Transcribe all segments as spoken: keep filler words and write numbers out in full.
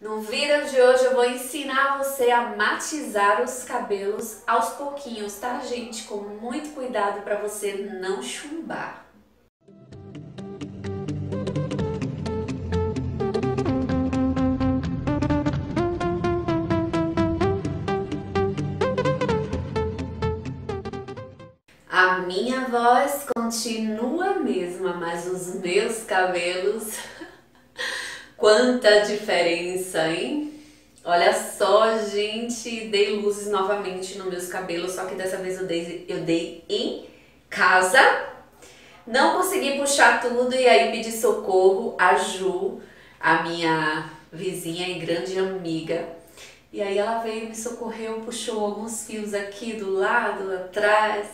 No vídeo de hoje eu vou ensinar você a matizar os cabelos aos pouquinhos, tá, gente? Com muito cuidado para você não chumbar. A minha voz continua a mesma, mas os meus cabelos... Quanta diferença, hein? Olha só, gente, dei luzes novamente nos meus cabelos, só que dessa vez eu dei, eu dei em casa. Não consegui puxar tudo e aí pedi socorro a Ju, a minha vizinha e grande amiga. E aí ela veio, me socorreu, puxou alguns fios aqui do lado, atrás,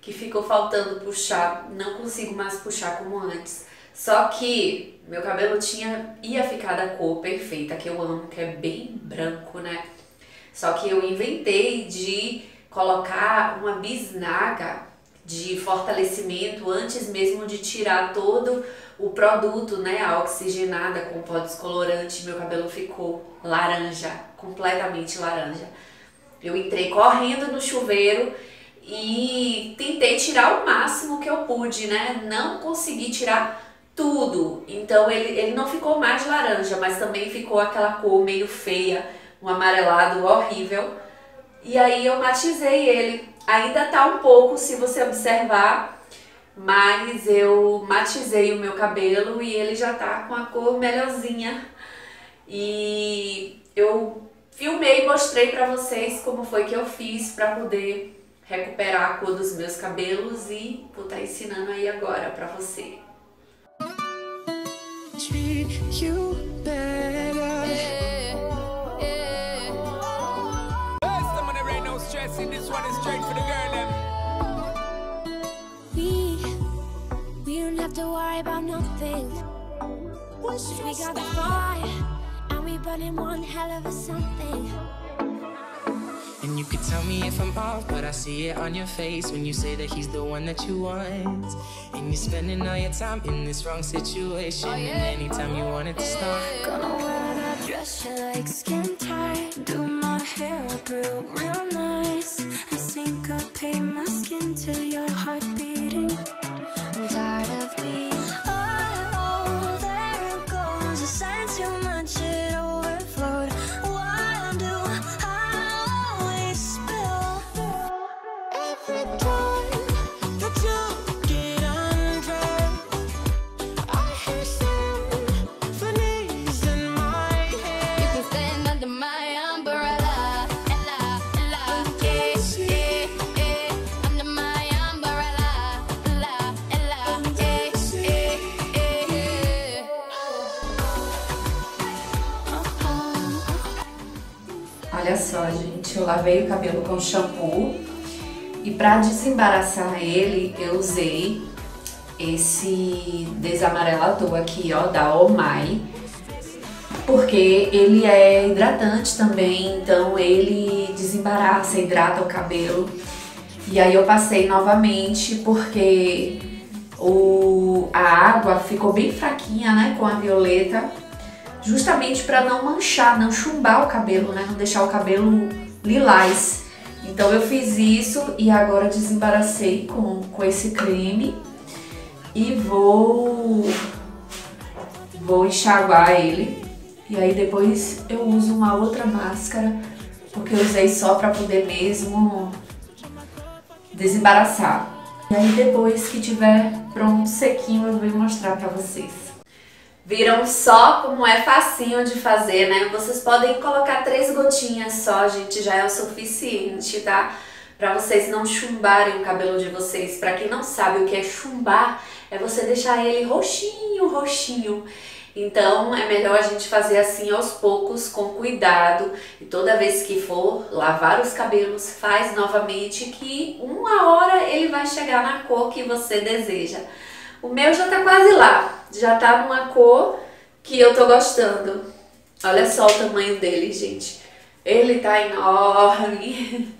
que ficou faltando puxar. Não consigo mais puxar como antes. Só que meu cabelo tinha, ia ficar da cor perfeita, que eu amo, que é bem branco, né? Só que eu inventei de colocar uma bisnaga de fortalecimento antes mesmo de tirar todo o produto, né? A oxigenada com pó descolorante, meu cabelo ficou laranja, completamente laranja. Eu entrei correndo no chuveiro e tentei tirar o máximo que eu pude, né? Não consegui tirar tudo, então ele, ele não ficou mais laranja, mas também ficou aquela cor meio feia, um amarelado horrível. E aí eu matizei ele, ainda tá um pouco se você observar, mas eu matizei o meu cabelo e ele já tá com a cor melhorzinha. E eu filmei e mostrei pra vocês como foi que eu fiz pra poder recuperar a cor dos meus cabelos e vou estar ensinando aí agora pra você. Treat you better. Yeah, yeah. Hey, someone there ain't no stress in this one is straight for the girl. Em. We, we don't have to worry about nothing. We got the fire, and we burning one hell of a something. And you could tell me if I'm off, but I see it on your face when you say that he's the one that you want. And you're spending all your time in this wrong situation. Oh, yeah. And anytime you want it to stop, gonna wear that dress you like, skin tight, do my hair up real, real nice. I syncopate my skin to your heart beating. I'm tired of me. Oh, oh, there it goes. The signs too much, it overflowed. Olha só, gente, eu lavei o cabelo com shampoo e pra desembaraçar ele eu usei esse desamarelador aqui, ó, da Oh My, porque ele é hidratante também, então ele desembaraça, hidrata o cabelo. E aí eu passei novamente porque o, a água ficou bem fraquinha, né, com a violeta. Justamente para não manchar, não chumbar o cabelo, né? Não deixar o cabelo lilás. Então eu fiz isso e agora desembaracei com, com esse creme. E vou, vou enxaguar ele. E aí depois eu uso uma outra máscara, porque eu usei só para poder mesmo desembaraçar. E aí depois que tiver pronto, sequinho, eu vou mostrar para vocês. Viram só como é facinho de fazer, né? Vocês podem colocar três gotinhas só, gente, já é o suficiente, tá? Pra vocês não chumbarem o cabelo de vocês. Pra quem não sabe o que é chumbar, é você deixar ele roxinho, roxinho. Então é melhor a gente fazer assim aos poucos, com cuidado. E toda vez que for lavar os cabelos, faz novamente, que uma hora ele vai chegar na cor que você deseja. O meu já tá quase lá, já tá numa cor que eu tô gostando. Olha só o tamanho dele, gente. Ele tá enorme.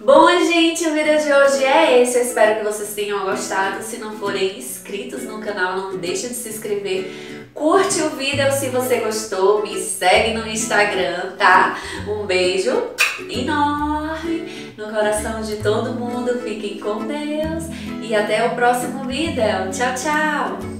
Bom, gente, o vídeo de hoje é esse. Eu espero que vocês tenham gostado. Se não forem inscritos no canal, não deixem de se inscrever. Curte o vídeo se você gostou, me segue no Instagram, tá? Um beijo enorme no coração de todo mundo, fiquem com Deus e até o próximo vídeo. Tchau, tchau!